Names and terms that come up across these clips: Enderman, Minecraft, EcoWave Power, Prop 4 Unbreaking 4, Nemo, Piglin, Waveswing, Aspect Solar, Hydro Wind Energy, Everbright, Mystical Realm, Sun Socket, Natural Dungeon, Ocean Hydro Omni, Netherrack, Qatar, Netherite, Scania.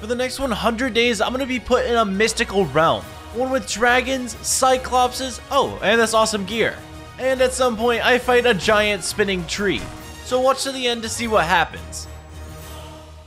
For the next 100 days, I'm going to be put in a mystical realm. One with dragons, cyclopses, oh, and that's awesome gear. And at some point, I fight a giant spinning tree. So watch to the end to see what happens.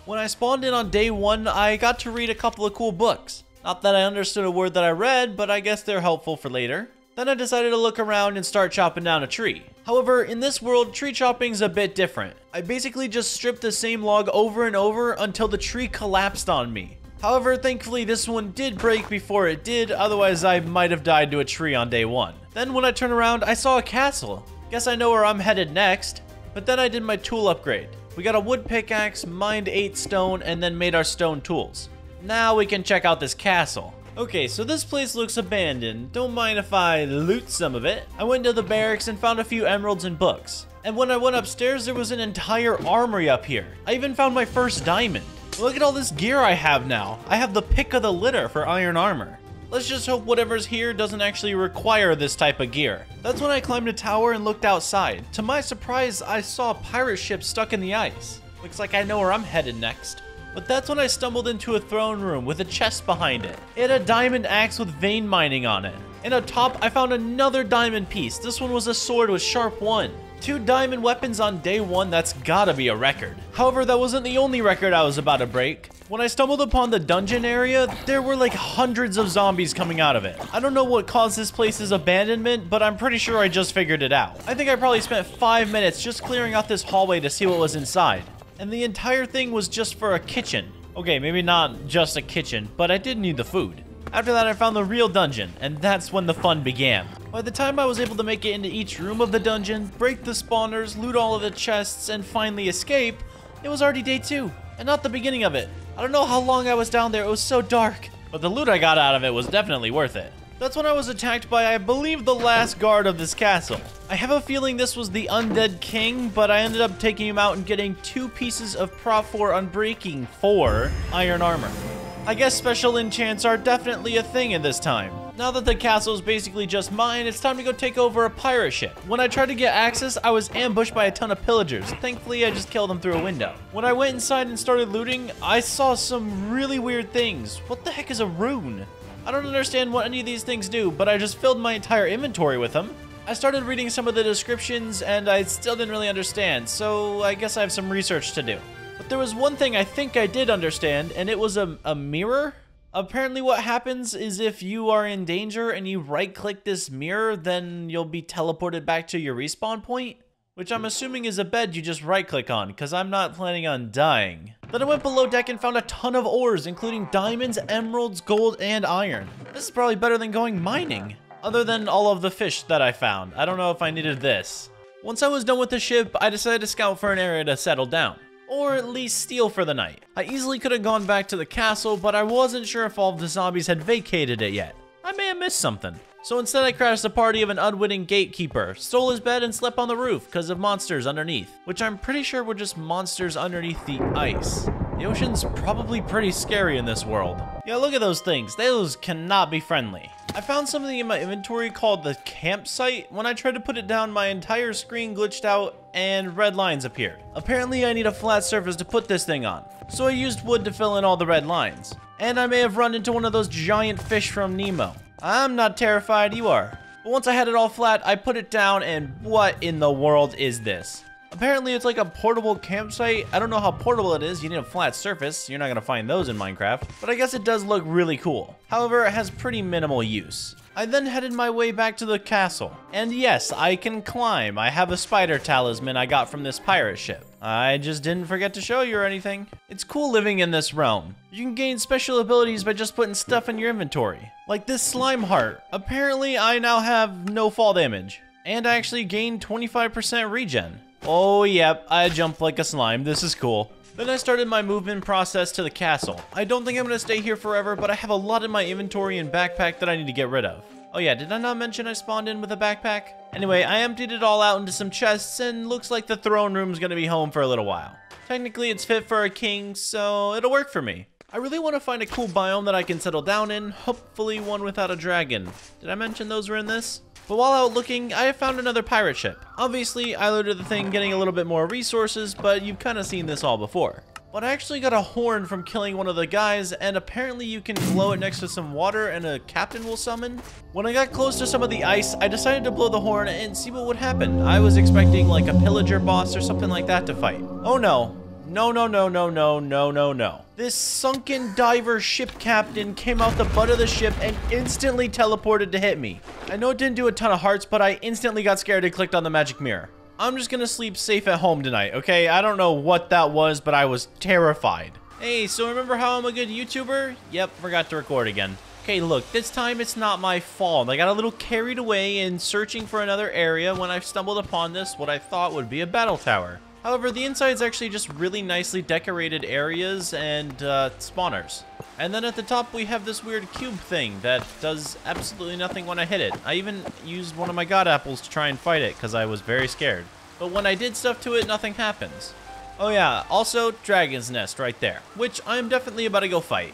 When I spawned in on day one, I got to read a couple of cool books. Not that I understood a word that I read, but I guess they're helpful for later. Then I decided to look around and start chopping down a tree. However, in this world, tree chopping's a bit different. I basically just stripped the same log over and over until the tree collapsed on me. However, thankfully this one did break before it did, otherwise I might have died to a tree on day one. Then when I turned around, I saw a castle. Guess I know where I'm headed next. But then I did my tool upgrade. We got a wood pickaxe, mined 8 stone, and then made our stone tools. Now we can check out this castle. Okay, so this place looks abandoned. Don't mind if I loot some of it. I went to the barracks and found a few emeralds and books. And when I went upstairs, there was an entire armory up here. I even found my first diamond. Look at all this gear I have now. I have the pick of the litter for iron armor. Let's just hope whatever's here doesn't actually require this type of gear. That's when I climbed a tower and looked outside. To my surprise, I saw a pirate ship stuck in the ice. Looks like I know where I'm headed next. But that's when I stumbled into a throne room with a chest behind it. It had a diamond axe with vein mining on it. And up top, I found another diamond piece. This one was a sword with sharp 1. 2 diamond weapons on day one, that's gotta be a record. However, that wasn't the only record I was about to break. When I stumbled upon the dungeon area, there were like hundreds of zombies coming out of it. I don't know what caused this place's abandonment, but I'm pretty sure I just figured it out. I think I probably spent 5 minutes just clearing out this hallway to see what was inside. And the entire thing was just for a kitchen. Okay, maybe not just a kitchen, but I did need the food. After that, I found the real dungeon, and that's when the fun began. By the time I was able to make it into each room of the dungeon, break the spawners, loot all of the chests, and finally escape, it was already day two, and not the beginning of it. I don't know how long I was down there, it was so dark. But the loot I got out of it was definitely worth it. That's when I was attacked by, I believe, the last guard of this castle. I have a feeling this was the undead king, but I ended up taking him out and getting 2 pieces of Prop 4 Unbreaking 4 iron armor. I guess special enchants are definitely a thing in this time. Now that the castle is basically just mine, it's time to go take over a pirate ship. When I tried to get access, I was ambushed by a ton of pillagers. Thankfully, I just killed them through a window. When I went inside and started looting, I saw some really weird things. What the heck is a rune? I don't understand what any of these things do, but I just filled my entire inventory with them. I started reading some of the descriptions, and I still didn't really understand, so I guess I have some research to do. But there was one thing I think I did understand, and it was a mirror? Apparently what happens is if you are in danger and you right-click this mirror, then you'll be teleported back to your respawn point. Which I'm assuming is a bed you just right-click on, because I'm not planning on dying. Then I went below deck and found a ton of ores, including diamonds, emeralds, gold, and iron. This is probably better than going mining. Other than all of the fish that I found. I don't know if I needed this. Once I was done with the ship, I decided to scout for an area to settle down. Or at least steal for the night. I easily could have gone back to the castle, but I wasn't sure if all of the zombies had vacated it yet. I may have missed something. So instead I crashed the party of an unwitting gatekeeper, stole his bed and slept on the roof because of monsters underneath, which I'm pretty sure were just monsters underneath the ice. The ocean's probably pretty scary in this world. Yeah, look at those things. Those cannot be friendly. I found something in my inventory called the campsite. When I tried to put it down, my entire screen glitched out and red lines appeared. Apparently I need a flat surface to put this thing on. So I used wood to fill in all the red lines. And I may have run into one of those giant fish from Nemo. I'm not terrified, you are. But once I had it all flat, I put it down, and what in the world is this? Apparently it's like a portable campsite. I don't know how portable it is. You need a flat surface. You're not gonna find those in Minecraft. But I guess it does look really cool. However, it has pretty minimal use. I then headed my way back to the castle. And yes, I can climb. I have a spider talisman I got from this pirate ship. I just didn't forget to show you or anything. It's cool living in this realm. You can gain special abilities by just putting stuff in your inventory. Like this slime heart. Apparently I now have no fall damage. And I actually gained 25% regen. Oh yep, I jumped like a slime, this is cool. Then I started my movement process to the castle. I don't think I'm gonna stay here forever, but I have a lot in my inventory and backpack that I need to get rid of. Oh yeah, did I not mention I spawned in with a backpack? Anyway, I emptied it all out into some chests, and looks like the throne room's gonna be home for a little while. Technically, it's fit for a king, so it'll work for me. I really want to find a cool biome that I can settle down in, hopefully one without a dragon. Did I mention those were in this? But while out looking, I found another pirate ship. Obviously, I looted the thing, getting a little bit more resources, but you've kind of seen this all before. But I actually got a horn from killing one of the guys, and apparently you can blow it next to some water and a captain will summon. When I got close to some of the ice, I decided to blow the horn and see what would happen. I was expecting like a pillager boss or something like that to fight. Oh no. No, no, no, no, no, no, no, no. This sunken diver ship captain came out the butt of the ship and instantly teleported to hit me. I know it didn't do a ton of hearts, but I instantly got scared and clicked on the magic mirror. I'm just gonna sleep safe at home tonight, okay? I don't know what that was, but I was terrified. Hey, so remember how I'm a good YouTuber? Yep, forgot to record again. Okay, look, this time it's not my fault. I got a little carried away in searching for another area when I stumbled upon this, what I thought would be a battle tower. However, the inside's actually just really nicely decorated areas and spawners. And then at the top, we have this weird cube thing that does absolutely nothing when I hit it. I even used one of my god apples to try and fight it because I was very scared. But when I did stuff to it, nothing happens. Oh yeah, also Dragon's Nest right there, which I'm definitely about to go fight.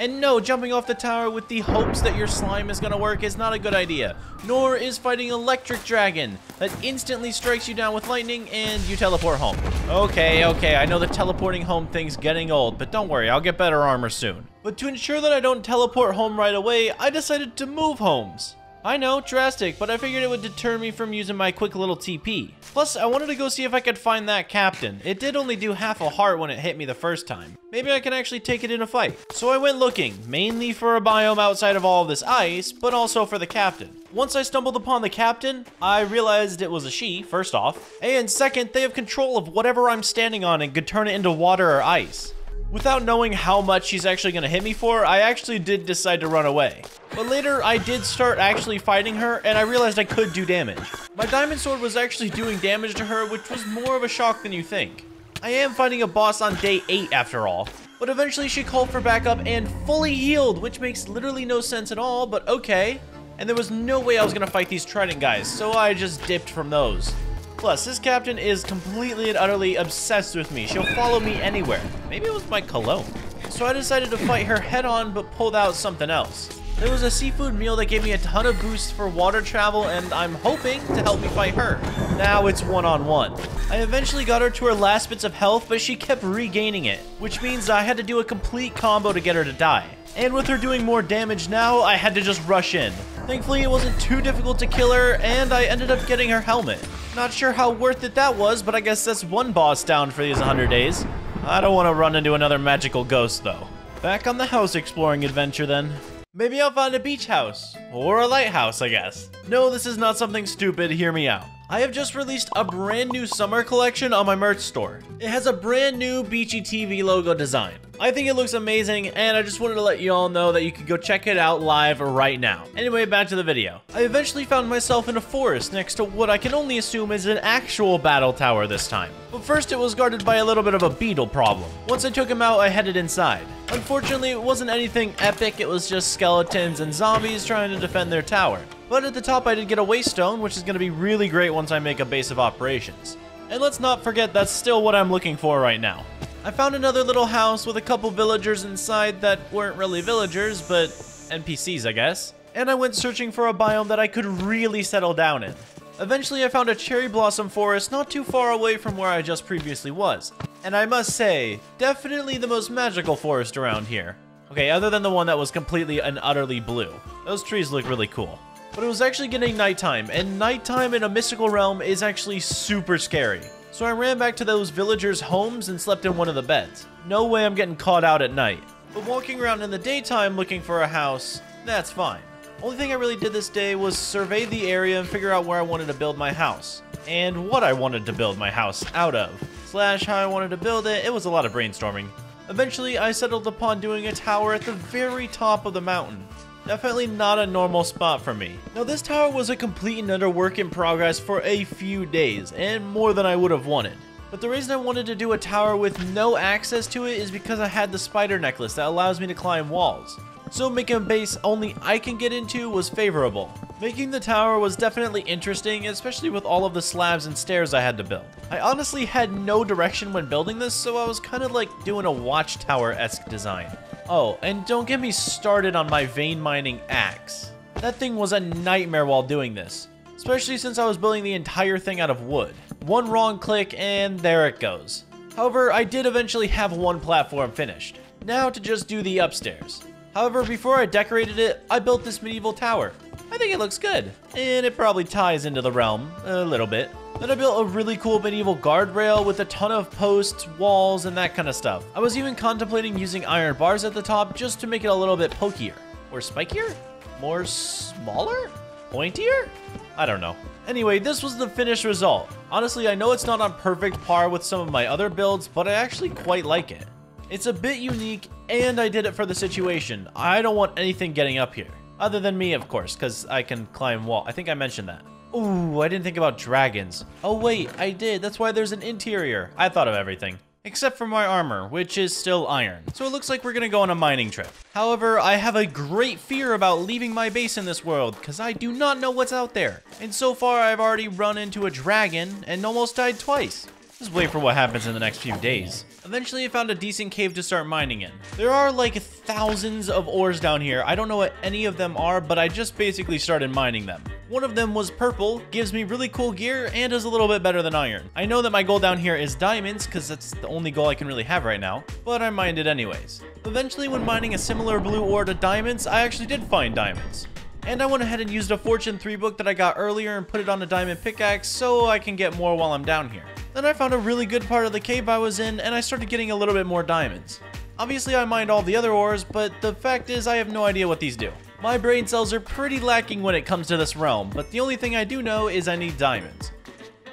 And no, jumping off the tower with the hopes that your slime is gonna work is not a good idea. Nor is fighting Electric Dragon that instantly strikes you down with lightning and you teleport home. Okay, okay, I know the teleporting home thing's getting old, but don't worry, I'll get better armor soon. But to ensure that I don't teleport home right away, I decided to move homes. I know, drastic, but I figured it would deter me from using my quick little TP. Plus, I wanted to go see if I could find that captain. It did only do half a heart when it hit me the first time. Maybe I can actually take it in a fight. So I went looking, mainly for a biome outside of all of this ice, but also for the captain. Once I stumbled upon the captain, I realized it was a she, first off. And second, they have control of whatever I'm standing on and could turn it into water or ice. Without knowing how much she's actually gonna hit me for, I actually did decide to run away. But later, I did start actually fighting her, and I realized I could do damage. My diamond sword was actually doing damage to her, which was more of a shock than you think. I am fighting a boss on day 8 after all. But eventually she called for backup and fully healed, which makes literally no sense at all, but okay. And there was no way I was gonna fight these trident guys, so I just dipped from those. Plus, this captain is completely and utterly obsessed with me. She'll follow me anywhere. Maybe it was my cologne. So I decided to fight her head on, but pulled out something else. There was a seafood meal that gave me a ton of boosts for water travel, and I'm hoping to help me fight her. Now it's one-on-one. I eventually got her to her last bits of health, but she kept regaining it, which means I had to do a complete combo to get her to die. And with her doing more damage now, I had to just rush in. Thankfully, it wasn't too difficult to kill her, and I ended up getting her helmet. Not sure how worth it that was, but I guess that's one boss down for these 100 days. I don't want to run into another magical ghost, though. Back on the house exploring adventure, then. Maybe I'll find a beach house, or a lighthouse, I guess. No, this is not something stupid, hear me out. I have just released a brand new summer collection on my merch store. It has a brand new Beachy TV logo design. I think it looks amazing, and I just wanted to let you all know that you can go check it out live right now. Anyway, back to the video. I eventually found myself in a forest next to what I can only assume is an actual battle tower this time. But first it was guarded by a little bit of a beetle problem. Once I took him out, I headed inside. Unfortunately, it wasn't anything epic, it was just skeletons and zombies trying to defend their tower. But at the top I did get a waystone, which is going to be really great once I make a base of operations. And let's not forget that's still what I'm looking for right now. I found another little house with a couple villagers inside that weren't really villagers, but NPCs I guess. And I went searching for a biome that I could really settle down in. Eventually I found a cherry blossom forest not too far away from where I just previously was. And I must say, definitely the most magical forest around here. Okay, other than the one that was completely and utterly blue. Those trees look really cool. But it was actually getting nighttime, and nighttime in a mystical realm is actually super scary. So I ran back to those villagers' homes and slept in one of the beds. No way I'm getting caught out at night. But walking around in the daytime looking for a house, that's fine. Only thing I really did this day was survey the area and figure out where I wanted to build my house. And what I wanted to build my house out of. Slash how I wanted to build it, it was a lot of brainstorming. Eventually I settled upon doing a tower at the very top of the mountain. Definitely not a normal spot for me. Now this tower was a complete and utter work in progress for a few days, and more than I would have wanted. But the reason I wanted to do a tower with no access to it is because I had the spider necklace that allows me to climb walls. So making a base only I can get into was favorable. Making the tower was definitely interesting, especially with all of the slabs and stairs I had to build. I honestly had no direction when building this, so I was kind of like doing a watchtower-esque design. Oh, and don't get me started on my vein mining axe. That thing was a nightmare while doing this, especially since I was building the entire thing out of wood. One wrong click and there it goes. However, I did eventually have one platform finished. Now to just do the upstairs. However, before I decorated it, I built this medieval tower. I think it looks good, and it probably ties into the realm a little bit. Then I built a really cool medieval guardrail with a ton of posts, walls, and that kind of stuff. I was even contemplating using iron bars at the top just to make it a little bit pokier. Or spikier? More smaller? Pointier? I don't know. Anyway, this was the finished result. Honestly, I know it's not on perfect par with some of my other builds, but I actually quite like it. It's a bit unique, and I did it for the situation. I don't want anything getting up here. Other than me, of course, because I can climb wall. I think I mentioned that. Ooh, I didn't think about dragons. Oh wait, I did. That's why there's an interior. I thought of everything. Except for my armor, which is still iron. So it looks like we're gonna go on a mining trip. However, I have a great fear about leaving my base in this world, because I do not know what's out there. And so far, I've already run into a dragon and almost died twice. Just wait for what happens in the next few days. Eventually, I found a decent cave to start mining in. There are like thousands of ores down here. I don't know what any of them are, but I just basically started mining them. One of them was purple, gives me really cool gear, and is a little bit better than iron. I know that my goal down here is diamonds, because that's the only goal I can really have right now, but I mined it anyways. Eventually, when mining a similar blue ore to diamonds, I actually did find diamonds. And I went ahead and used a Fortune 3 book that I got earlier and put it on a diamond pickaxe so I can get more while I'm down here. Then I found a really good part of the cave I was in and I started getting a little bit more diamonds. Obviously I mined all the other ores, but the fact is I have no idea what these do. My brain cells are pretty lacking when it comes to this realm, but the only thing I do know is I need diamonds.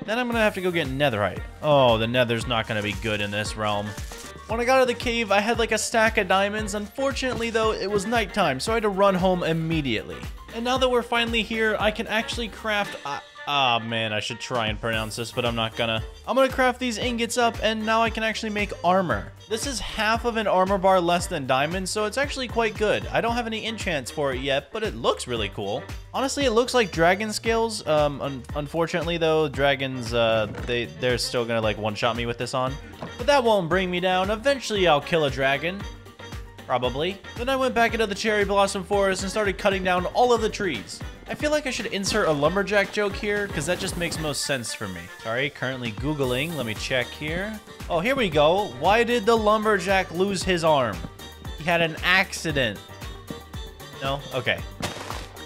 Then I'm gonna have to go get netherite. Oh, the nether's not gonna be good in this realm. When I got out of the cave, I had like a stack of diamonds. Unfortunately though, it was nighttime, so I had to run home immediately. And now that we're finally here, I can actually craft... Ah, man, I should try and pronounce this, but I'm not gonna. I'm gonna craft these ingots up, and now I can actually make armor. This is half of an armor bar less than diamonds, so it's actually quite good. I don't have any enchants for it yet, but it looks really cool. Honestly, it looks like dragon scales. Unfortunately, though, dragons, they're still gonna, like, one-shot me with this on. But that won't bring me down. Eventually, I'll kill a dragon. Probably. Then I went back into the cherry blossom forest and started cutting down all of the trees. I feel like I should insert a lumberjack joke here because that just makes most sense for me. Sorry, currently Googling. Let me check here. Oh, here we go. Why did the lumberjack lose his arm? He had an accident. No? Okay.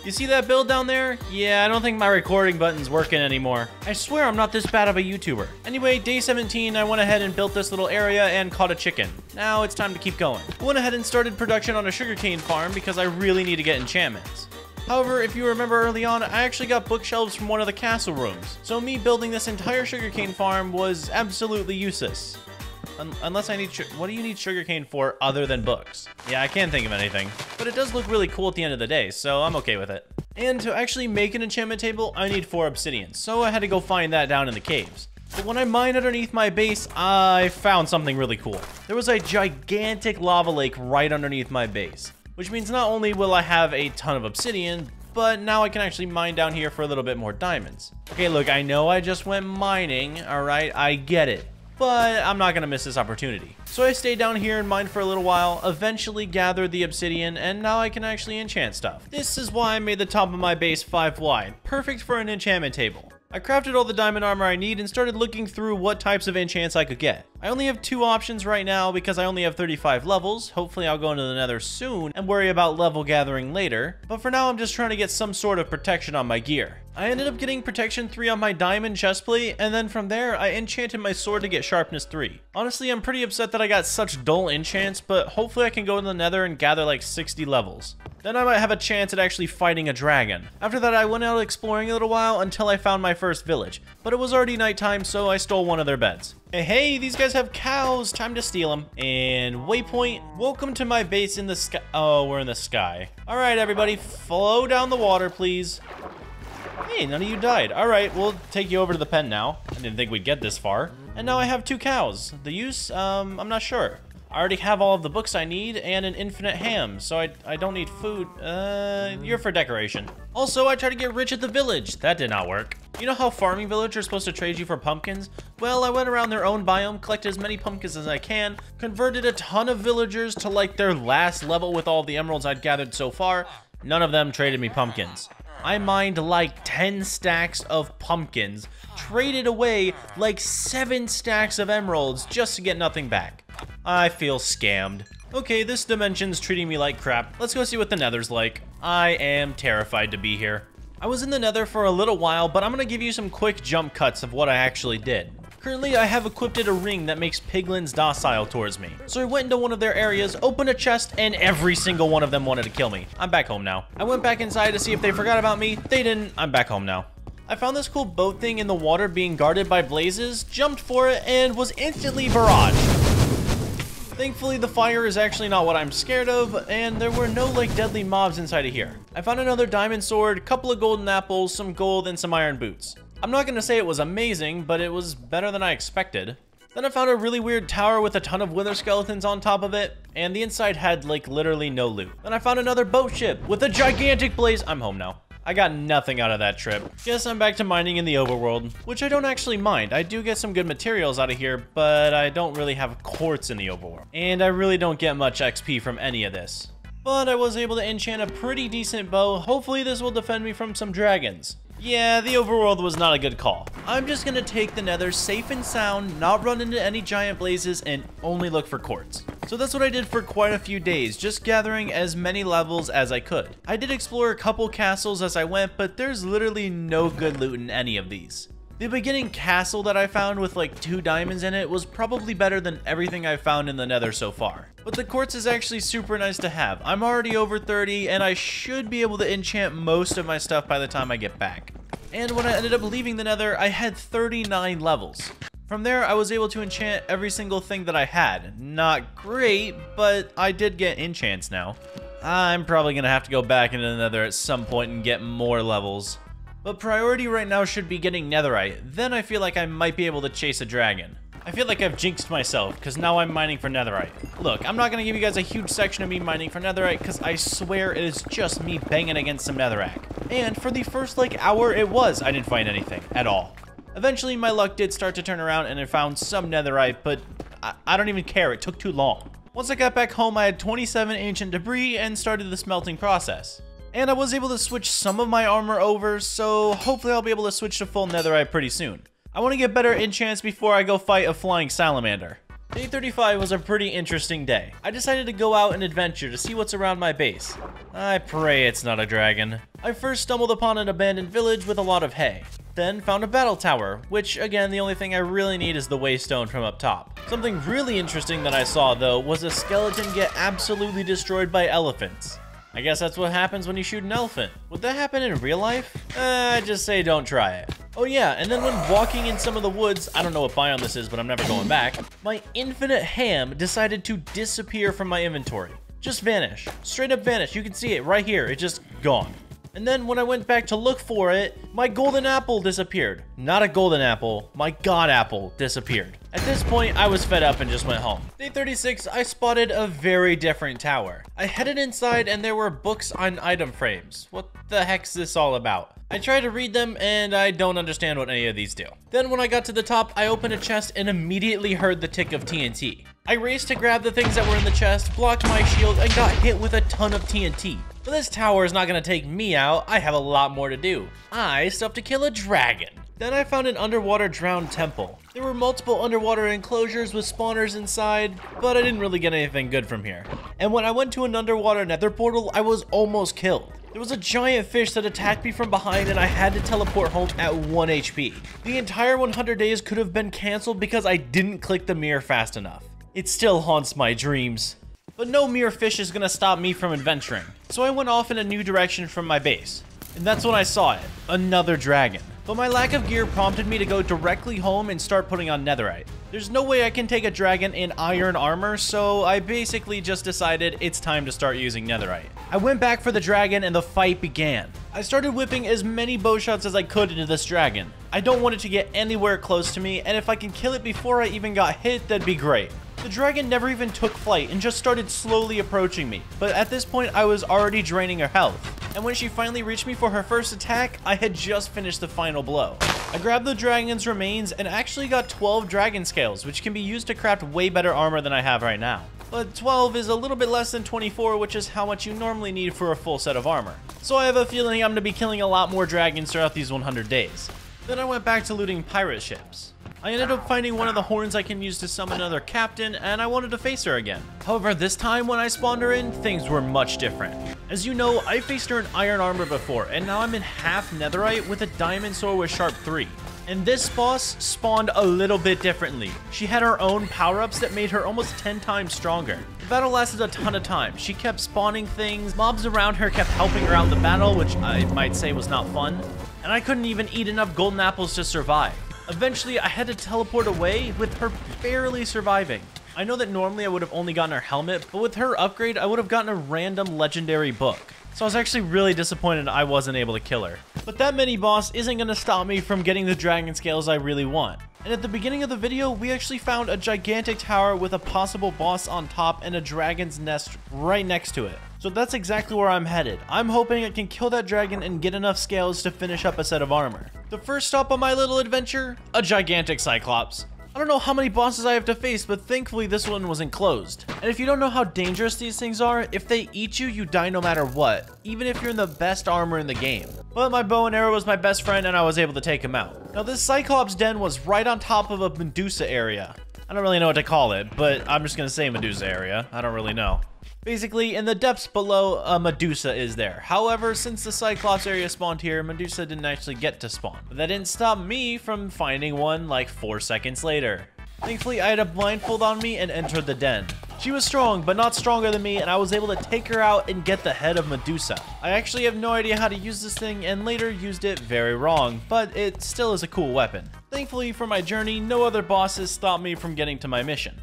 You see that build down there? Yeah, I don't think my recording button's working anymore. I swear I'm not this bad of a YouTuber. Anyway, day 17, I went ahead and built this little area and caught a chicken. Now it's time to keep going. I went ahead and started production on a sugarcane farm because I really need to get enchantments. However, if you remember early on, I actually got bookshelves from one of the castle rooms. So me building this entire sugarcane farm was absolutely useless. Unless I need, what do you need sugarcane for other than books? Yeah, I can't think of anything, but it does look really cool at the end of the day, so I'm okay with it. And to actually make an enchantment table, I need 4 obsidian, so I had to go find that down in the caves. But when I mined underneath my base, I found something really cool. There was a gigantic lava lake right underneath my base, which means not only will I have a ton of obsidian, but now I can actually mine down here for a little bit more diamonds. Okay, look, I know I just went mining, all right, I get it. But I'm not gonna miss this opportunity. So I stayed down here and mined for a little while, eventually gathered the obsidian, and now I can actually enchant stuff. This is why I made the top of my base 5 wide, perfect for an enchantment table. I crafted all the diamond armor I need and started looking through what types of enchants I could get. I only have 2 options right now because I only have 35 levels. Hopefully I'll go into the nether soon and worry about level gathering later. But for now, I'm just trying to get some sort of protection on my gear. I ended up getting protection 3 on my diamond chestplate, and then from there, I enchanted my sword to get sharpness 3. Honestly, I'm pretty upset that I got such dull enchants, but hopefully I can go in the nether and gather like 60 levels. Then I might have a chance at actually fighting a dragon. After that, I went out exploring a little while until I found my first village, but it was already nighttime, so I stole one of their beds. Hey, these guys have cows. Time to steal them. And waypoint, welcome to my base in the sky. Oh, we're in the sky. All right, everybody, flow down the water, please. Hey, none of you died. All right, we'll take you over to the pen now. I didn't think we'd get this far. And now I have 2 cows. The use? I'm not sure. I already have all of the books I need and an infinite ham, so I don't need food. You're for decoration. Also, I tried to get rich at the village. That did not work. You know how farming villagers are supposed to trade you for pumpkins? Well, I went around their own biome, collected as many pumpkins as I can, converted a ton of villagers to like their last level with all the emeralds I'd gathered so far. None of them traded me pumpkins. I mined like 10 stacks of pumpkins, traded away like 7 stacks of emeralds just to get nothing back. I feel scammed. Okay, this dimension's treating me like crap. Let's go see what the nether's like. I am terrified to be here. I was in the nether for a little while, but I'm gonna give you some quick jump cuts of what I actually did. Currently, I have equipped a ring that makes piglins docile towards me. So I went into one of their areas, opened a chest, and every single one of them wanted to kill me. I'm back home now. I went back inside to see if they forgot about me. They didn't. I'm back home now. I found this cool boat thing in the water being guarded by blazes, jumped for it, and was instantly barraged. Thankfully, the fire is actually not what I'm scared of, and there were no, like, deadly mobs inside of here. I found another diamond sword, couple of golden apples, some gold, and some iron boots. I'm not gonna say it was amazing, but it was better than I expected. Then I found a really weird tower with a ton of wither skeletons on top of it, and the inside had, like, literally no loot. Then I found another boat ship with a gigantic blaze. I'm home now. I got nothing out of that trip. Guess I'm back to mining in the overworld, which I don't actually mind. I do get some good materials out of here, but I don't really have quartz in the overworld. And I really don't get much XP from any of this. But I was able to enchant a pretty decent bow. Hopefully this will defend me from some dragons. Yeah, the overworld was not a good call. I'm just gonna take the nether safe and sound, not run into any giant blazes, and only look for quartz. So that's what I did for quite a few days, just gathering as many levels as I could. I did explore a couple castles as I went, but there's literally no good loot in any of these. The beginning castle that I found with like 2 diamonds in it was probably better than everything I've found in the nether so far. But the quartz is actually super nice to have. I'm already over 30 and I should be able to enchant most of my stuff by the time I get back. And when I ended up leaving the nether, I had 39 levels. From there, I was able to enchant every single thing that I had. Not great, but I did get enchants now. I'm probably gonna have to go back into the nether at some point and get more levels. But priority right now should be getting netherite, then I feel like I might be able to chase a dragon. I feel like I've jinxed myself, because now I'm mining for netherite. Look, I'm not going to give you guys a huge section of me mining for netherite, because I swear it is just me banging against some netherrack. And for the first, like, hour it was, I didn't find anything, at all. Eventually, my luck did start to turn around and I found some netherite, but I don't even care, it took too long. Once I got back home, I had 27 ancient debris and started the smelting process. And I was able to switch some of my armor over, so hopefully I'll be able to switch to full netherite pretty soon. I want to get better enchants before I go fight a flying salamander. Day 35 was a pretty interesting day. I decided to go out and adventure to see what's around my base. I pray it's not a dragon. I first stumbled upon an abandoned village with a lot of hay. Then found a battle tower, which again, the only thing I really need is the waystone from up top. Something really interesting that I saw though was a skeleton get absolutely destroyed by elephants. I guess that's what happens when you shoot an elephant. Would that happen in real life? I just say don't try it. Oh yeah, and then when walking in some of the woods, I don't know what biome this is, but I'm never going back, my infinite ham decided to disappear from my inventory. Just vanish. Straight up vanish. You can see it right here. It's just gone. And then when I went back to look for it, my golden apple disappeared. Not a golden apple, my god apple disappeared. At this point, I was fed up and just went home. Day 36, I spotted a very different tower. I headed inside and there were books on item frames. What the heck's this all about? I tried to read them and I don't understand what any of these do. Then when I got to the top, I opened a chest and immediately heard the tick of TNT. I raced to grab the things that were in the chest, blocked my shield, and got hit with a ton of TNT. But this tower is not gonna take me out. I have a lot more to do. I still have to kill a dragon. Then I found an underwater drowned temple. There were multiple underwater enclosures with spawners inside, but I didn't really get anything good from here. And when I went to an underwater nether portal, I was almost killed. There was a giant fish that attacked me from behind and I had to teleport home at 1 HP. The entire 100 days could have been canceled because I didn't click the mirror fast enough. It still haunts my dreams. But no mere fish is gonna stop me from adventuring. So I went off in a new direction from my base. And that's when I saw it, another dragon. But my lack of gear prompted me to go directly home and start putting on netherite. There's no way I can take a dragon in iron armor, so I basically just decided it's time to start using netherite. I went back for the dragon and the fight began. I started whipping as many bow shots as I could into this dragon. I don't want it to get anywhere close to me, and if I can kill it before I even got hit, that'd be great. The dragon never even took flight and just started slowly approaching me, but at this point I was already draining her health. And when she finally reached me for her first attack, I had just finished the final blow. I grabbed the dragon's remains and actually got 12 dragon scales, which can be used to craft way better armor than I have right now. but 12 is a little bit less than 24, which is how much you normally need for a full set of armor. So I have a feeling I'm going to be killing a lot more dragons throughout these 100 days. Then I went back to looting pirate ships. I ended up finding one of the horns I can use to summon another captain, and I wanted to face her again. However, this time when I spawned her in, things were much different. As you know, I faced her in iron armor before, and now I'm in half netherite with a diamond sword with sharp 3. And this boss spawned a little bit differently. She had her own power-ups that made her almost 10 times stronger. The battle lasted a ton of time. She kept spawning things, mobs around her kept helping her out in the battle, which I might say was not fun. And I couldn't even eat enough golden apples to survive. Eventually, I had to teleport away with her barely surviving. I know that normally I would have only gotten her helmet, but with her upgrade, I would have gotten a random legendary book. So I was actually really disappointed I wasn't able to kill her. But that mini boss isn't going to stop me from getting the dragon scales I really want. And at the beginning of the video, we actually found a gigantic tower with a possible boss on top and a dragon's nest right next to it. So that's exactly where I'm headed. I'm hoping I can kill that dragon and get enough scales to finish up a set of armor. The first stop on my little adventure, a gigantic cyclops. I don't know how many bosses I have to face, but thankfully this one was enclosed. And if you don't know how dangerous these things are, if they eat you, you die no matter what, even if you're in the best armor in the game. But my bow and arrow was my best friend and I was able to take him out. Now this Cyclops den was right on top of a Medusa area. I don't really know what to call it, but I'm just gonna say Medusa area. I don't really know. Basically, in the depths below, Medusa is there. However, since the Cyclops area spawned here, Medusa didn't actually get to spawn. But that didn't stop me from finding one like 4 seconds later. Thankfully, I had a blindfold on me and entered the den. She was strong, but not stronger than me, and I was able to take her out and get the head of Medusa. I actually have no idea how to use this thing and later used it very wrong, but it still is a cool weapon. Thankfully for my journey, no other bosses stopped me from getting to my mission.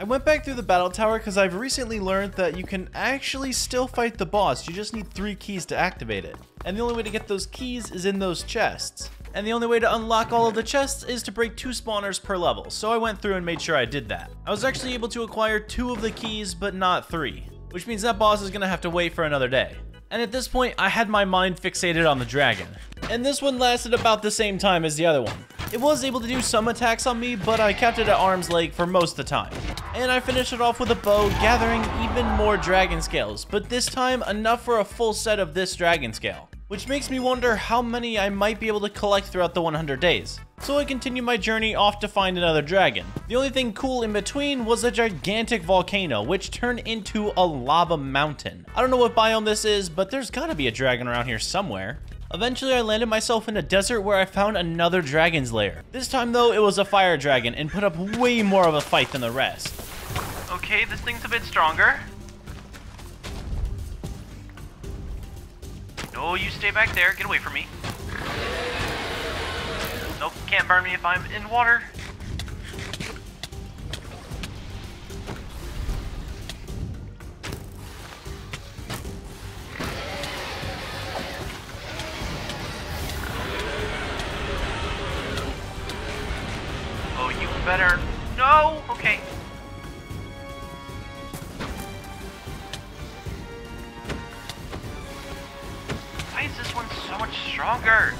I went back through the battle tower because I've recently learned that you can actually still fight the boss, you just need 3 keys to activate it. And the only way to get those keys is in those chests. And the only way to unlock all of the chests is to break 2 spawners per level, so I went through and made sure I did that. I was actually able to acquire 2 of the keys, but not 3, which means that boss is going to have to wait for another day. And at this point, I had my mind fixated on the dragon. And this one lasted about the same time as the other one. It was able to do some attacks on me, but I kept it at arm's length for most of the time. And I finished it off with a bow, gathering even more dragon scales, but this time enough for a full set of this dragon scale. Which makes me wonder how many I might be able to collect throughout the 100 days. So I continued my journey off to find another dragon. The only thing cool in between was a gigantic volcano, which turned into a lava mountain. I don't know what biome this is, but there's gotta be a dragon around here somewhere. Eventually, I landed myself in a desert where I found another dragon's lair. This time, though, it was a fire dragon and put up way more of a fight than the rest. Okay, this thing's a bit stronger. No, you stay back there. Get away from me. Nope, can't burn me if I'm in water. Better. No! Okay. Why is this one so much stronger?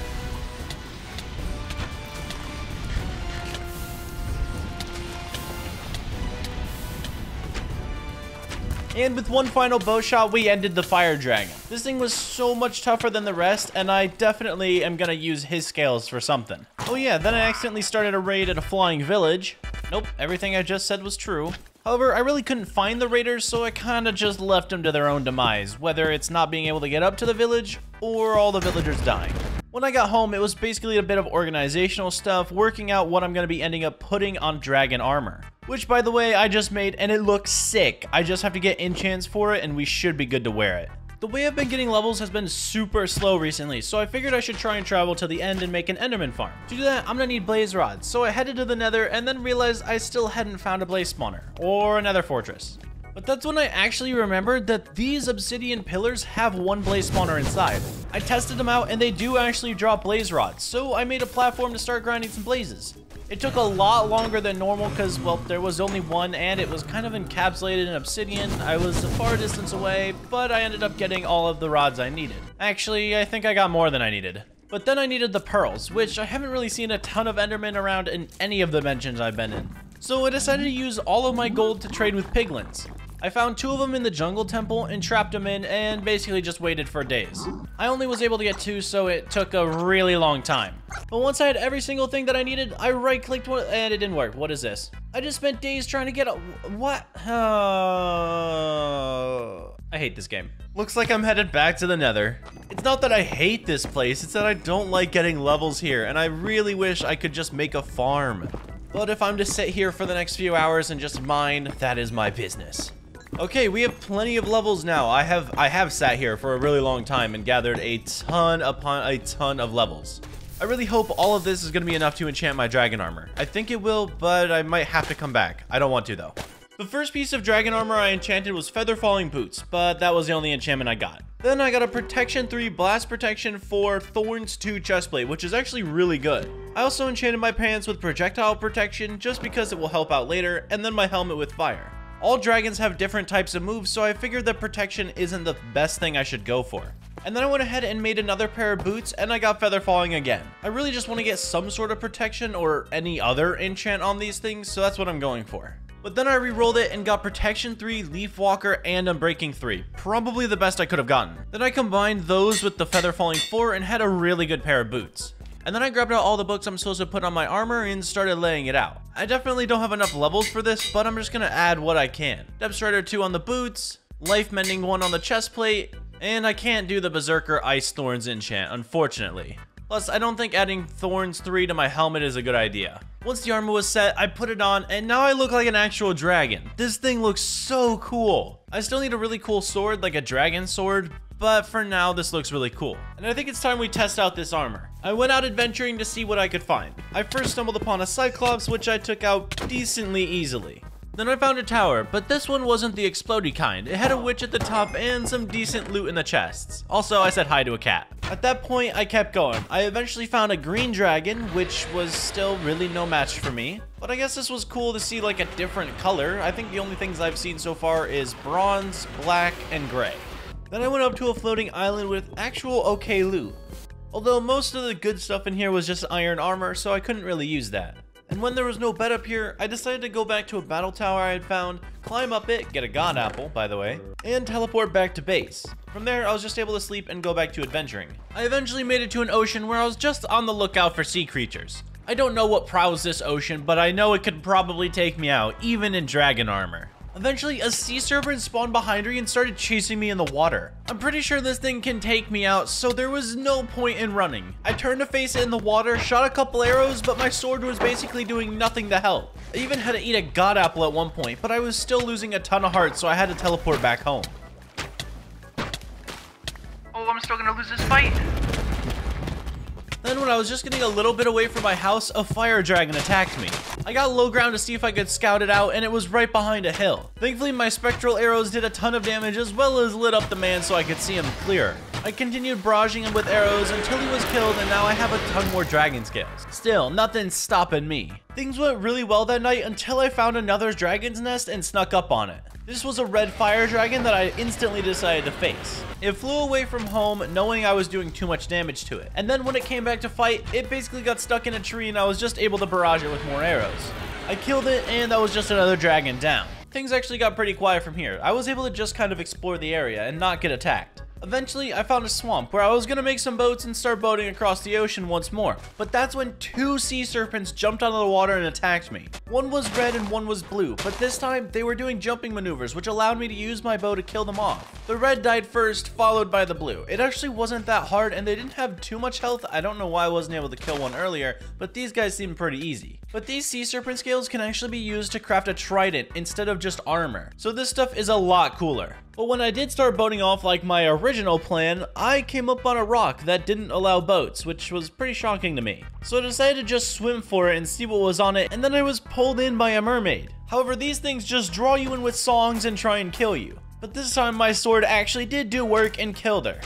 And with one final bow shot, we ended the fire dragon. This thing was so much tougher than the rest, and I definitely am gonna use his scales for something. Oh yeah, then I accidentally started a raid at a flying village. Nope, everything I just said was true. However, I really couldn't find the raiders, so I kinda just left them to their own demise, whether it's not being able to get up to the village, or all the villagers dying. When I got home, it was basically a bit of organizational stuff, working out what I'm gonna be ending up putting on dragon armor. Which, by the way, I just made, and it looks sick. I just have to get enchants for it, and we should be good to wear it. The way I've been getting levels has been super slow recently, so I figured I should try and travel to the end and make an enderman farm. To do that, I'm gonna need blaze rods, so I headed to the nether and then realized I still hadn't found a blaze spawner, or another fortress. But that's when I actually remembered that these obsidian pillars have 1 blaze spawner inside. I tested them out and they do actually drop blaze rods, so I made a platform to start grinding some blazes. It took a lot longer than normal because, well, there was only one and it was kind of encapsulated in obsidian. I was a far distance away, but I ended up getting all of the rods I needed. Actually, I think I got more than I needed. But then I needed the pearls, which I haven't really seen a ton of endermen around in any of the dimensions I've been in. So I decided to use all of my gold to trade with piglins. I found two of them in the jungle temple and trapped them in and basically just waited for days. I only was able to get two, so it took a really long time. But once I had every single thing that I needed, I right-clicked one and it didn't work. What is this? I just spent days trying to get a... What? Oh... I hate this game. Looks like I'm headed back to the Nether. It's not that I hate this place, it's that I don't like getting levels here, and I really wish I could just make a farm. But if I'm to sit here for the next few hours and just mine, that is my business. Okay, we have plenty of levels now. I have sat here for a really long time and gathered a ton upon a ton of levels. I really hope all of this is gonna be enough to enchant my dragon armor. I think it will, but I might have to come back. I don't want to though. The first piece of dragon armor I enchanted was Feather Falling Boots, but that was the only enchantment I got. Then I got a Protection 3 Blast Protection 4 Thorns 2 Chestplate, which is actually really good. I also enchanted my pants with Projectile Protection just because it will help out later, and then my helmet with Fire. All dragons have different types of moves, so I figured that protection isn't the best thing I should go for. And then I went ahead and made another pair of boots, and I got Feather Falling again. I really just want to get some sort of protection or any other enchant on these things, so that's what I'm going for. But then I re-rolled it and got Protection 3, Leaf Walker, and Unbreaking 3. Probably the best I could have gotten. Then I combined those with the Feather Falling 4 and had a really good pair of boots. And then I grabbed out all the books I'm supposed to put on my armor and started laying it out. I definitely don't have enough levels for this, but I'm just gonna add what I can. Depth Strider 2 on the boots, Life Mending 1 on the chest plate, and I can't do the Berserker Ice Thorns enchant, unfortunately. Plus, I don't think adding Thorns 3 to my helmet is a good idea. Once the armor was set, I put it on, and now I look like an actual dragon. This thing looks so cool. I still need a really cool sword, like a dragon sword, but for now, this looks really cool. And I think it's time we test out this armor. I went out adventuring to see what I could find. I first stumbled upon a Cyclops, which I took out decently easily. Then I found a tower, but this one wasn't the explodey kind. It had a witch at the top and some decent loot in the chests. Also, I said hi to a cat. At that point, I kept going. I eventually found a green dragon, which was still really no match for me. But I guess this was cool to see like a different color. I think the only things I've seen so far is bronze, black, and gray. Then I went up to a floating island with actual okay loot. Although most of the good stuff in here was just iron armor, so I couldn't really use that. And when there was no bed up here, I decided to go back to a battle tower I had found, climb up it, get a god apple, by the way, and teleport back to base. From there, I was just able to sleep and go back to adventuring. I eventually made it to an ocean where I was just on the lookout for sea creatures. I don't know what prowls this ocean, but I know it could probably take me out, even in dragon armor. Eventually, a sea serpent spawned behind me and started chasing me in the water. I'm pretty sure this thing can take me out, so there was no point in running. I turned to face it in the water, shot a couple arrows, but my sword was basically doing nothing to help. I even had to eat a god apple at one point, but I was still losing a ton of hearts, so I had to teleport back home. Oh, I'm still gonna lose this fight. Then when I was just getting a little bit away from my house, a fire dragon attacked me. I got low ground to see if I could scout it out, and it was right behind a hill. Thankfully, my spectral arrows did a ton of damage as well as lit up the man so I could see him clearer. I continued barraging him with arrows until he was killed, and now I have a ton more dragon scales. Still, nothing's stopping me. Things went really well that night until I found another dragon's nest and snuck up on it. This was a red fire dragon that I instantly decided to face. It flew away from home knowing I was doing too much damage to it. And then when it came back to fight, it basically got stuck in a tree and I was just able to barrage it with more arrows. I killed it and that was just another dragon down. Things actually got pretty quiet from here. I was able to just kind of explore the area and not get attacked. Eventually, I found a swamp where I was gonna make some boats and start boating across the ocean once more. But that's when two sea serpents jumped out of the water and attacked me. One was red and one was blue, but this time they were doing jumping maneuvers, which allowed me to use my bow to kill them off. The red died first, followed by the blue. It actually wasn't that hard and they didn't have too much health. I don't know why I wasn't able to kill one earlier, but these guys seemed pretty easy. But these sea serpent scales can actually be used to craft a trident instead of just armor. So this stuff is a lot cooler. But when I did start boating off like my original plan, I came up on a rock that didn't allow boats, which was pretty shocking to me. So I decided to just swim for it and see what was on it, and then I was pulled in by a mermaid. However, these things just draw you in with songs and try and kill you. But this time my sword actually did do work and killed her.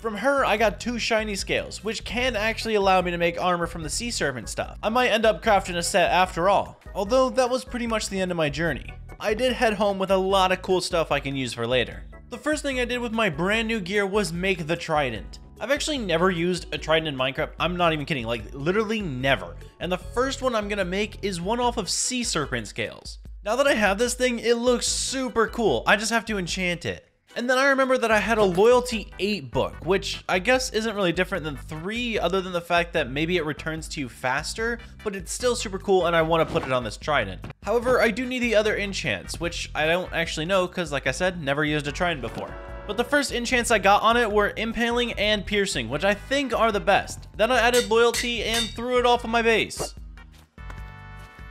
From her, I got two shiny scales, which can actually allow me to make armor from the sea serpent stuff. I might end up crafting a set after all. Although that was pretty much the end of my journey. I did head home with a lot of cool stuff I can use for later. The first thing I did with my brand new gear was make the trident. I've actually never used a trident in Minecraft. I'm not even kidding, like literally never. And the first one I'm gonna make is one off of sea serpent scales. Now that I have this thing, it looks super cool. I just have to enchant it. And then I remember that I had a Loyalty 8 book, which I guess isn't really different than 3, other than the fact that maybe it returns to you faster, but it's still super cool and I want to put it on this trident. However, I do need the other enchants, which I don't actually know because, like I said, never used a trident before. But the first enchants I got on it were Impaling and Piercing, which I think are the best. Then I added Loyalty and threw it off of my base.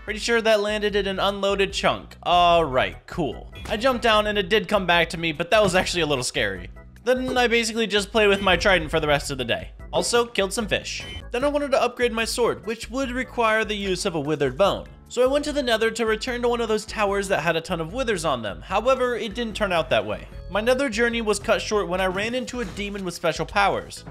Pretty sure that landed in an unloaded chunk. Alright, cool. I jumped down and it did come back to me, but that was actually a little scary. Then I basically just played with my trident for the rest of the day. Also, killed some fish. Then I wanted to upgrade my sword, which would require the use of a withered bone. So I went to the Nether to return to one of those towers that had a ton of withers on them. However, it didn't turn out that way. My Nether journey was cut short when I ran into a demon with special powers.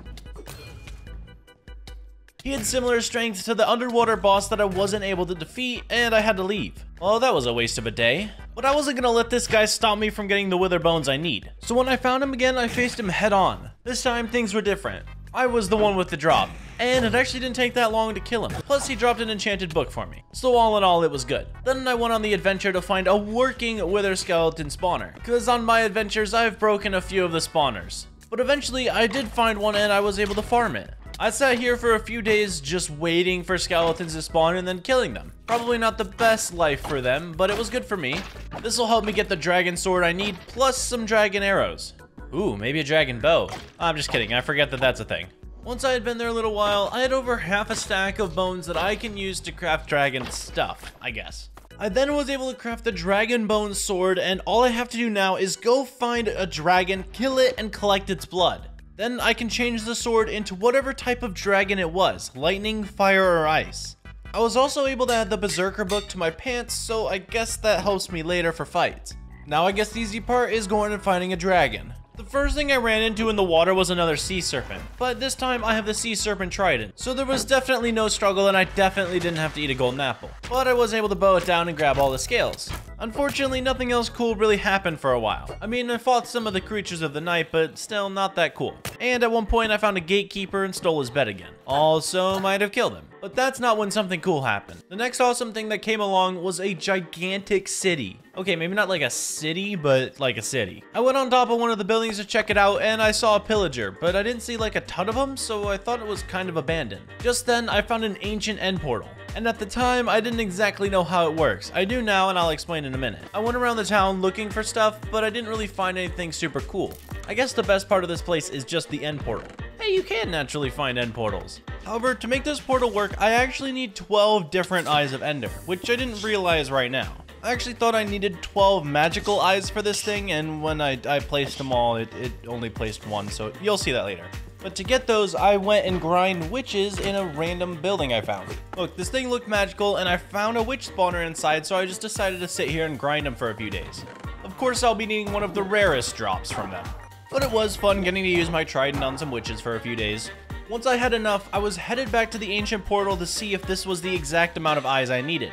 He had similar strength to the underwater boss that I wasn't able to defeat, and I had to leave. Oh, that was a waste of a day. But I wasn't gonna let this guy stop me from getting the wither bones I need. So when I found him again, I faced him head on. This time, things were different. I was the one with the drop, and it actually didn't take that long to kill him. Plus, he dropped an enchanted book for me. So all in all, it was good. Then I went on the adventure to find a working wither skeleton spawner, because on my adventures, I've broken a few of the spawners. But eventually, I did find one, and I was able to farm it. I sat here for a few days just waiting for skeletons to spawn and then killing them. Probably not the best life for them, but it was good for me. This will help me get the dragon sword I need, plus some dragon arrows. Ooh, maybe a dragon bow. I'm just kidding, I forget that that's a thing. Once I had been there a little while, I had over half a stack of bones that I can use to craft dragon stuff, I guess. I then was able to craft the dragon bone sword, and all I have to do now is go find a dragon, kill it, and collect its blood. Then I can change the sword into whatever type of dragon it was, lightning, fire, or ice. I was also able to add the berserker book to my pants, so I guess that helps me later for fights. Now I guess the easy part is going and finding a dragon. The first thing I ran into in the water was another sea serpent, but this time I have the sea serpent trident, so there was definitely no struggle and I definitely didn't have to eat a golden apple. But I was able to bow it down and grab all the scales. Unfortunately, nothing else cool really happened for a while. I mean, I fought some of the creatures of the night, but still not that cool. And at one point, I found a gatekeeper and stole his bed again. Also might have killed him. But that's not when something cool happened. The next awesome thing that came along was a gigantic city. Okay, maybe not like a city, but like a city. I went on top of one of the buildings to check it out, and I saw a pillager, but I didn't see like a ton of them, so I thought it was kind of abandoned. Just then, I found an ancient end portal. And at the time, I didn't exactly know how it works. I do now, and I'll explain in a minute. I went around the town looking for stuff, but I didn't really find anything super cool. I guess the best part of this place is just the end portal. Hey, you can naturally find end portals. However, to make this portal work, I actually need 12 different eyes of Ender, which I didn't realize right now. I actually thought I needed 12 magical eyes for this thing, and when I placed them all, it only placed one, so you'll see that later. But to get those, I went and grind witches in a random building I found. Look, this thing looked magical, and I found a witch spawner inside, so I just decided to sit here and grind them for a few days. Of course, I'll be needing one of the rarest drops from them. But it was fun getting to use my trident on some witches for a few days. Once I had enough, I was headed back to the ancient portal to see if this was the exact amount of eyes I needed.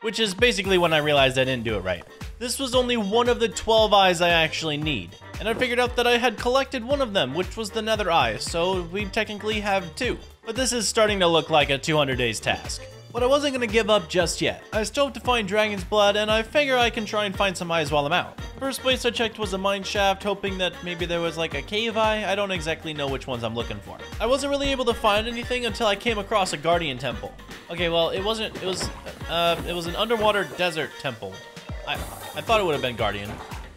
Which is basically when I realized I didn't do it right. This was only one of the 12 eyes I actually need. And I figured out that I had collected one of them, which was the nether eye, so we technically have 2. But this is starting to look like a 200 days task. But I wasn't going to give up just yet. I still have to find dragon's blood, and I figure I can try and find some eyes while I'm out. First place I checked was a mine shaft, hoping that maybe there was like a cave eye. I don't exactly know which ones I'm looking for. I wasn't really able to find anything until I came across a guardian temple. Okay, well, it was an underwater desert temple. I thought it would have been guardian,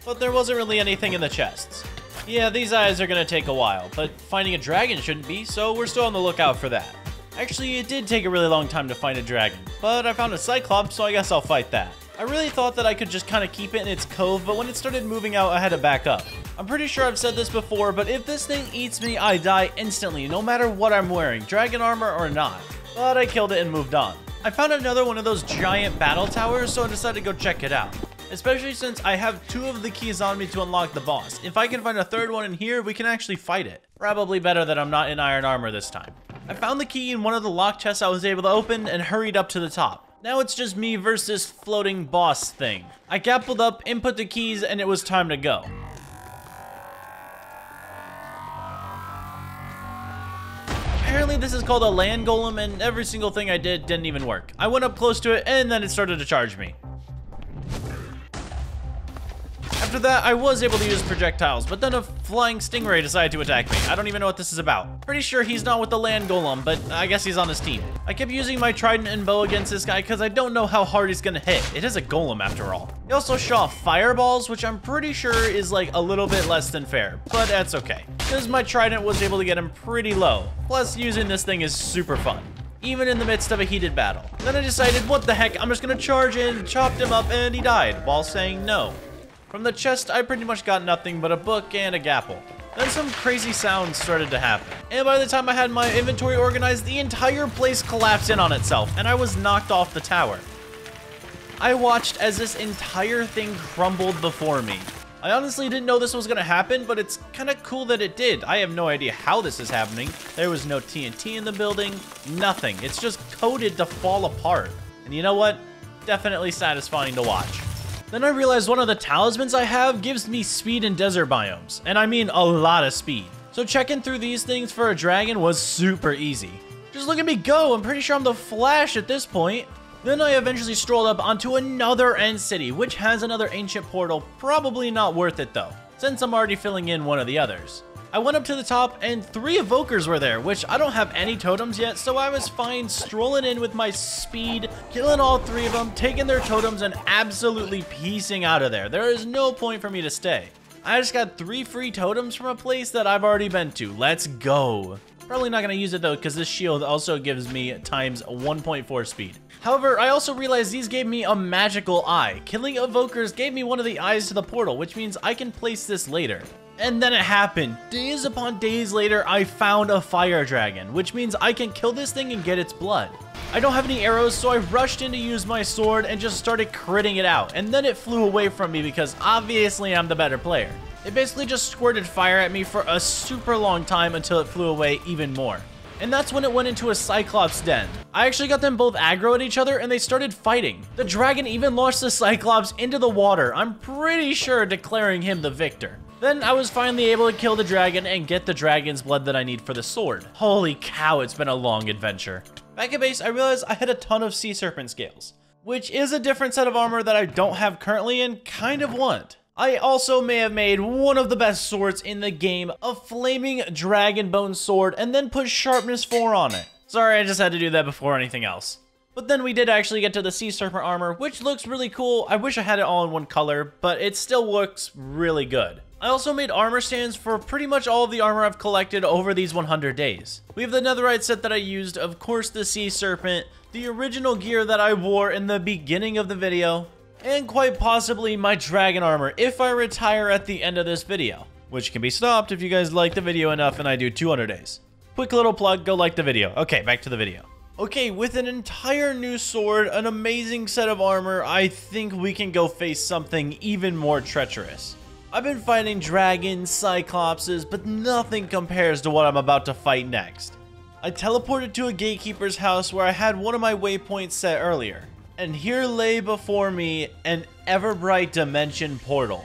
but there wasn't really anything in the chests. Yeah, these eyes are going to take a while, but finding a dragon shouldn't be, so we're still on the lookout for that. Actually, it did take a really long time to find a dragon, but I found a cyclops, so I guess I'll fight that. I really thought that I could just kind of keep it in its cove, but when it started moving out, I had to back up. I'm pretty sure I've said this before, but if this thing eats me, I die instantly, no matter what I'm wearing, dragon armor or not. But I killed it and moved on. I found another one of those giant battle towers, so I decided to go check it out. Especially since I have 2 of the keys on me to unlock the boss. If I can find a third one in here, we can actually fight it. Probably better that I'm not in iron armor this time. I found the key in one of the lock chests I was able to open and hurried up to the top. Now it's just me versus floating boss thing. I grappled up, input the keys, and it was time to go. Apparently this is called a land golem, and every single thing I did didn't even work. I went up close to it, and then it started to charge me. After that, I was able to use projectiles, but then a flying stingray decided to attack me. I don't even know what this is about. Pretty sure he's not with the land golem, but I guess he's on his team. I kept using my trident and bow against this guy because I don't know how hard he's gonna hit. It is a golem after all. He also shot fireballs, which I'm pretty sure is like a little bit less than fair, but that's okay, because my trident was able to get him pretty low. Plus, using this thing is super fun, even in the midst of a heated battle. Then I decided, what the heck, I'm just gonna charge in, chopped him up, and he died, while saying no. From the chest, I pretty much got nothing but a book and a gapple. Then some crazy sounds started to happen, and by the time I had my inventory organized, the entire place collapsed in on itself, and I was knocked off the tower. I watched as this entire thing crumbled before me. I honestly didn't know this was gonna happen, but it's kinda cool that it did. I have no idea how this is happening. There was no TNT in the building, nothing. It's just coded to fall apart. And you know what? Definitely satisfying to watch. Then I realized one of the talismans I have gives me speed in desert biomes, and I mean a lot of speed. So checking through these things for a dragon was super easy. Just look at me go, I'm pretty sure I'm the Flash at this point. Then I eventually strolled up onto another end city, which has another ancient portal, probably not worth it though, since I'm already filling in one of the others. I went up to the top and 3 evokers were there, which I don't have any totems yet, so I was fine strolling in with my speed, killing all 3 of them, taking their totems and absolutely piecing out of there. There is no point for me to stay. I just got 3 free totems from a place that I've already been to. Let's go. Probably not gonna use it though, because this shield also gives me times 1.4 speed. However, I also realized these gave me a magical eye. Killing evokers gave me one of the eyes to the portal, which means I can place this later. And then it happened. Days upon days later, I found a fire dragon, which means I can kill this thing and get its blood. I don't have any arrows, so I rushed in to use my sword and just started critting it out. And then it flew away from me because obviously I'm the better player. It basically just squirted fire at me for a super long time until it flew away even more. And that's when it went into a Cyclops den. I actually got them both aggro at each other and they started fighting. The dragon even launched the Cyclops into the water, I'm pretty sure declaring him the victor. Then I was finally able to kill the dragon and get the dragon's blood that I need for the sword. Holy cow, it's been a long adventure. Back at base, I realized I had a ton of sea serpent scales, which is a different set of armor that I don't have currently and kind of want. I also may have made one of the best swords in the game, a flaming dragon bone sword, and then put sharpness 4 on it. Sorry, I just had to do that before anything else. But then we did actually get to the sea serpent armor, which looks really cool. I wish I had it all in one color, but it still looks really good. I also made armor stands for pretty much all of the armor I've collected over these 100 days. We have the netherite set that I used, of course the sea serpent, the original gear that I wore in the beginning of the video, and quite possibly my dragon armor if I retire at the end of this video, which can be stopped if you guys like the video enough and I do 200 days. Quick little plug, go like the video. Okay, back to the video. Okay, with an entire new sword, an amazing set of armor, I think we can go face something even more treacherous. I've been fighting dragons, cyclopses, but nothing compares to what I'm about to fight next. I teleported to a gatekeeper's house where I had one of my waypoints set earlier. And here lay before me an Everbright dimension portal.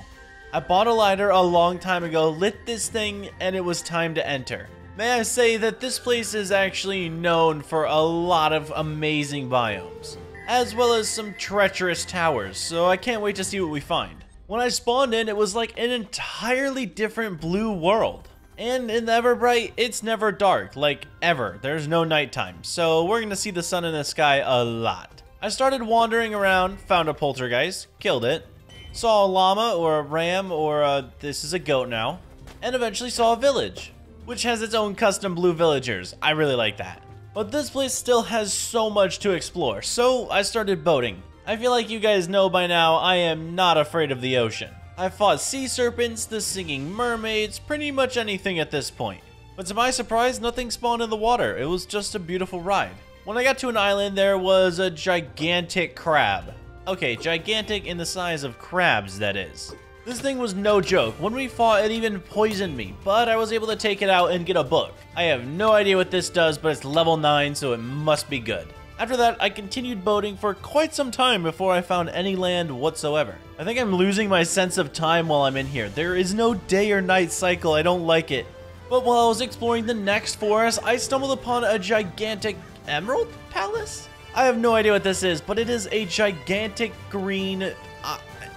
I bought a lighter a long time ago, lit this thing, and it was time to enter. May I say that this place is actually known for a lot of amazing biomes, as well as some treacherous towers, so I can't wait to see what we find. When I spawned in, it was like an entirely different blue world. And in Everbright, it's never dark, like ever. There's no nighttime, so we're gonna see the sun in the sky a lot. I started wandering around, found a poltergeist, killed it, saw a llama or a ram or this is a goat now, and eventually saw a village, which has its own custom blue villagers. I really like that. But this place still has so much to explore, so I started boating. I feel like you guys know by now, I am not afraid of the ocean. I fought sea serpents, the singing mermaids, pretty much anything at this point. But to my surprise, nothing spawned in the water. It was just a beautiful ride. When I got to an island, there was a gigantic crab. Okay, gigantic in the size of crabs, that is. This thing was no joke. When we fought, it even poisoned me, but I was able to take it out and get a book. I have no idea what this does, but it's level 9, so it must be good. After that, I continued boating for quite some time before I found any land whatsoever. I think I'm losing my sense of time while I'm in here. There is no day or night cycle. I don't like it. But while I was exploring the next forest, I stumbled upon a gigantic Emerald Palace? I have no idea what this is, but it is a gigantic green...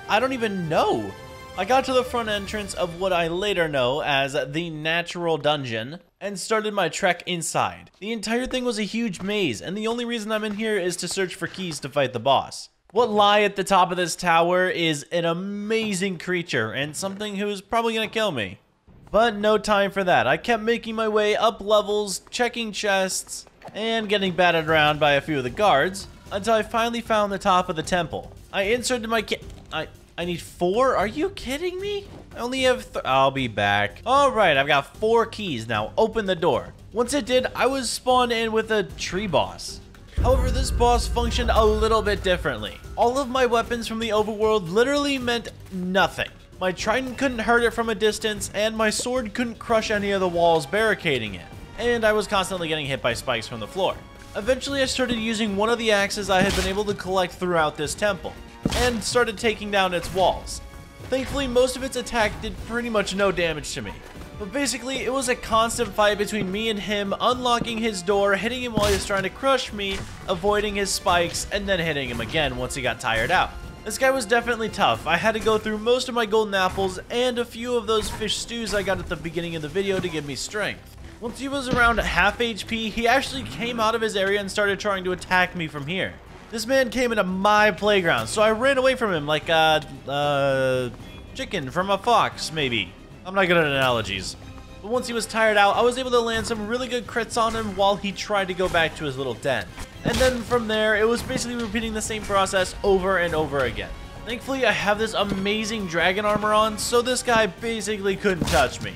I don't even know. I got to the front entrance of what I later know as the Natural Dungeon and started my trek inside. The entire thing was a huge maze, and the only reason I'm in here is to search for keys to fight the boss. What lies at the top of this tower is an amazing creature and something who is probably gonna kill me. But no time for that. I kept making my way up levels, checking chests, and getting batted around by a few of the guards until I finally found the top of the temple. I inserted my I need four? Are you kidding me? I only have I'll be back. All right, I've got four keys now. Open the door. Once it did, I was spawned in with a tree boss. However, this boss functioned a little bit differently. All of my weapons from the overworld literally meant nothing. My trident couldn't hurt it from a distance, and my sword couldn't crush any of the walls barricading it. And I was constantly getting hit by spikes from the floor. Eventually, I started using one of the axes I had been able to collect throughout this temple, and started taking down its walls. Thankfully, most of its attack did pretty much no damage to me. But basically, it was a constant fight between me and him, unlocking his door, hitting him while he was trying to crush me, avoiding his spikes, and then hitting him again once he got tired out. This guy was definitely tough. I had to go through most of my golden apples and a few of those fish stews I got at the beginning of the video to give me strength. Once he was around half HP, he actually came out of his area and started trying to attack me from here. This man came into my playground, so I ran away from him like a chicken from a fox, maybe. I'm not good at analogies. But once he was tired out, I was able to land some really good crits on him while he tried to go back to his little den. And then from there, it was basically repeating the same process over and over again. Thankfully, I have this amazing dragon armor on, so this guy basically couldn't touch me.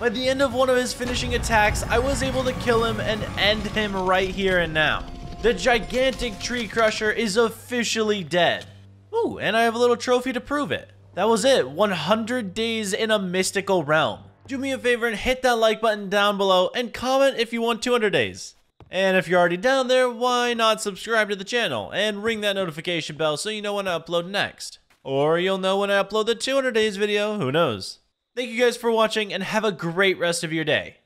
By the end of one of his finishing attacks, I was able to kill him and end him right here and now. The gigantic tree crusher is officially dead. Ooh, and I have a little trophy to prove it. That was it, 100 days in a mystical realm. Do me a favor and hit that like button down below and comment if you want 200 days. And if you're already down there, why not subscribe to the channel and ring that notification bell so you know when I upload next. Or you'll know when I upload the 200 days video, who knows. Thank you guys for watching and have a great rest of your day.